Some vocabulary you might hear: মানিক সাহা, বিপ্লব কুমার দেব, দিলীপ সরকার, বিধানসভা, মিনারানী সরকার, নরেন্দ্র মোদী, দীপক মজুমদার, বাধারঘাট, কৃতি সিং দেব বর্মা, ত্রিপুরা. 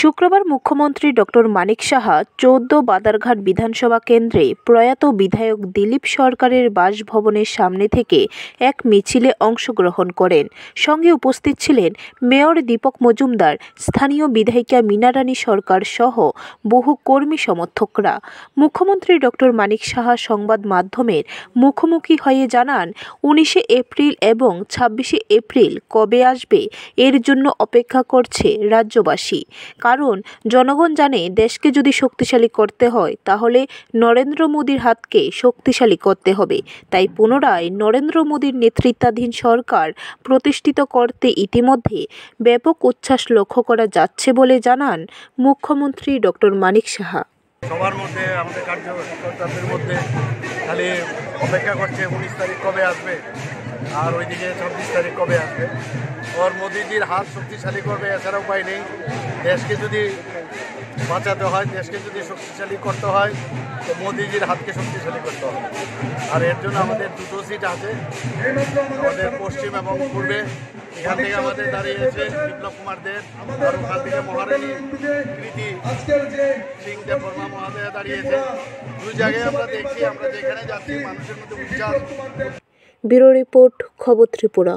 শুক্রবার মুখ্যমন্ত্রী ডক্টর মানিক সাহা 14 বাধারঘাট বিধানসভা কেন্দ্রে প্রয়াত বিধায়ক দিলীপ সরকারের বাসভবনের সামনে থেকে এক মিছিলে অংশগ্রহণ করেন। সঙ্গে উপস্থিত ছিলেন মেয়র দীপক মজুমদার, স্থানীয় বিধায়িকা মিনারানী সরকার সহ বহু কর্মী সমর্থকরা। মুখ্যমন্ত্রী ডক্টর মানিক সাহা সংবাদ মাধ্যমের মুখোমুখি হয়ে জানান, 19 এপ্রিল এবং 26 এপ্রিল কবে আসবে এর জন্য অপেক্ষা করছে রাজ্যবাসী। কারণ জনগণ জানে, দেশকে যদি শক্তিশালী করতে হয় তাহলে নরেন্দ্র মোদীর হাতকে শক্তিশালী করতে হবে। তাই পুনরায় নরেন্দ্র মোদীর নেতৃত্বাধীন সরকার প্রতিষ্ঠিত করতে ইতিমধ্যে ব্যাপক উচ্ছ্বাস লক্ষ্য করা যাচ্ছে বলে জানান মুখ্যমন্ত্রী ডক্টর মানিক সাহা। সবার মধ্যে, আমাদের কার্যকর্তাদের মধ্যে খালি অপেক্ষা করছে 19 তারিখ কবে আসবে, আর ওইদিকে 26 তারিখ কবে আসবে। আর মোদিজির হাত শক্তিশালী করবে, এছাড়া উপায় নেই। দেশকে যদি বাঁচাতে হয়, দেশকে যদি শক্তিশালী করতে হয়, তো মোদিজির হাতকে শক্তিশালী করতে হবে। আর এর জন্য আমাদের দুটো সিট আছে, আমাদের পশ্চিম এবং পূর্বে। এখান থেকে আমাদের দাঁড়িয়েছে বিপ্লব কুমার দেব, আর ওখান থেকে মহারানী কৃতি সিং দেব বর্মা মহাদেব দাঁড়িয়েছে। দুই জায়গায় আমরা দেখছি, আমরা যেখানে যাচ্ছি মানুষের মধ্যে উৎসাহ। ব্যুরো রিপোর্ট, খবর ত্রিপুরা।